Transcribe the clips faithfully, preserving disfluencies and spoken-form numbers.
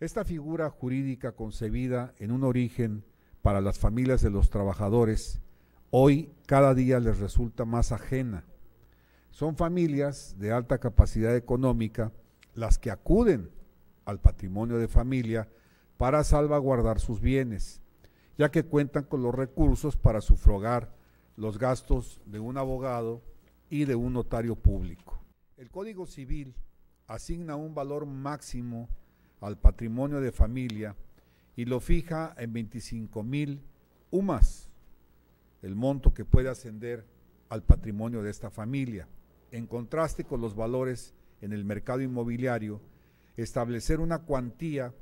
Esta figura jurídica concebida en un origen para las familias de los trabajadores, hoy cada día les resulta más ajena. Son familias de alta capacidad económica las que acuden al patrimonio de familia para salvaguardar sus bienes, ya que cuentan con los recursos para sufragar los gastos de un abogado y de un notario público. El Código Civil asigna un valor máximo al patrimonio de familia y lo fija en veinticinco mil U M A S, el monto que puede ascender al patrimonio de esta familia. En contraste con los valores en el mercado inmobiliario, establecer una cuantía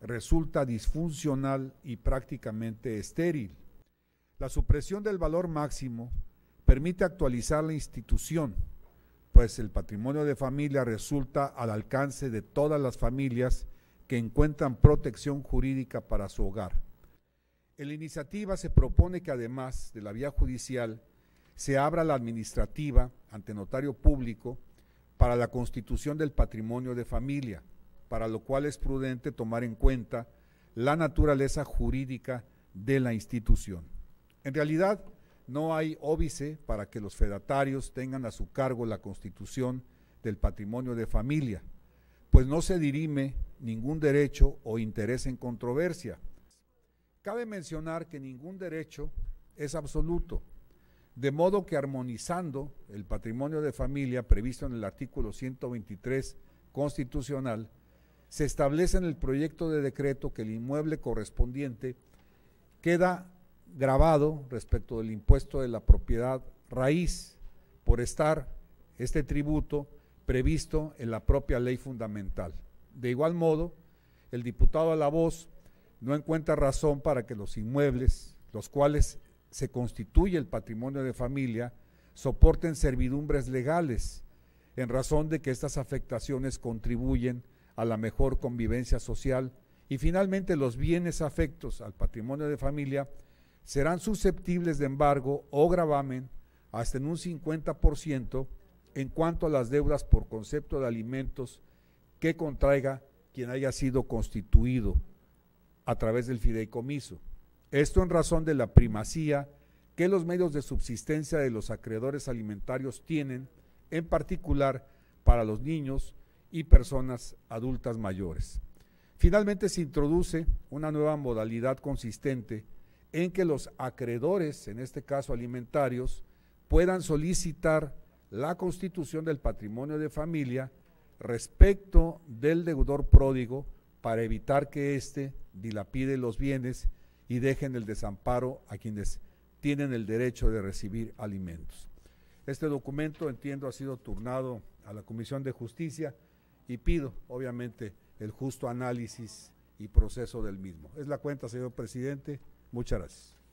resulta disfuncional y prácticamente estéril. La supresión del valor máximo permite actualizar la institución, pues el patrimonio de familia resulta al alcance de todas las familias que encuentran protección jurídica para su hogar. En la iniciativa se propone que además de la vía judicial, se abra la administrativa ante notario público para la constitución del patrimonio de familia, para lo cual es prudente tomar en cuenta la naturaleza jurídica de la institución. En realidad, no hay óbice para que los fedatarios tengan a su cargo la constitución del patrimonio de familia, pues no se dirime ningún derecho o interés en controversia. Cabe mencionar que ningún derecho es absoluto, de modo que armonizando el patrimonio de familia previsto en el artículo ciento veintitrés constitucional, se establece en el proyecto de decreto que el inmueble correspondiente queda grabado respecto del impuesto de la propiedad raíz, por estar este tributo previsto en la propia ley fundamental. De igual modo, el diputado a la voz no encuentra razón para que los inmuebles, los cuales se constituye el patrimonio de familia, soporten servidumbres legales, en razón de que estas afectaciones contribuyen a la mejor convivencia social y finalmente los bienes afectos al patrimonio de familia serán susceptibles de embargo o gravamen hasta en un cincuenta por ciento en cuanto a las deudas por concepto de alimentos que contraiga quien haya sido constituido a través del fideicomiso. Esto en razón de la primacía que los medios de subsistencia de los acreedores alimentarios tienen, en particular para los niños y personas adultas mayores. Finalmente se introduce una nueva modalidad consistente en que los acreedores, en este caso alimentarios, puedan solicitar la constitución del patrimonio de familia respecto del deudor pródigo para evitar que éste dilapide los bienes y dejen el desamparo a quienes tienen el derecho de recibir alimentos. Este documento, entiendo, ha sido turnado a la Comisión de Justicia y pido, obviamente, el justo análisis y proceso del mismo. Es la cuenta, señor presidente. Muchas gracias.